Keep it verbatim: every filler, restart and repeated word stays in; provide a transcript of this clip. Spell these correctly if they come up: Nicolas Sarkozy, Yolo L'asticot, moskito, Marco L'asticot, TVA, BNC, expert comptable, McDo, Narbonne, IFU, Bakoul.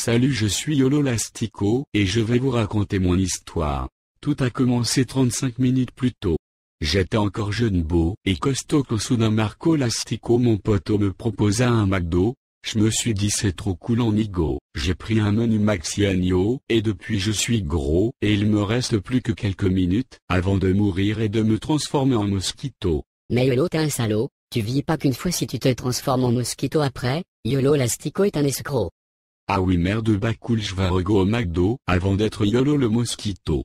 Salut, je suis Yolo L'asticot et je vais vous raconter mon histoire. Tout a commencé trente-cinq minutes plus tôt. J'étais encore jeune, beau et costaud quand soudain Marco L'asticot, mon poteau, me proposa un McDo. Je me suis dit c'est trop cool en ego. J'ai pris un menu maxi agneau, et depuis je suis gros, et il me reste plus que quelques minutes, avant de mourir et de me transformer en mosquito. Mais Yolo, t'es un salaud, tu vis pas qu'une fois. Si tu te transformes en mosquito après, Yolo L'asticot est un escroc. Ah oui, merde, Bakoul, je vais rego au McDo, avant d'être Yolo le mosquito.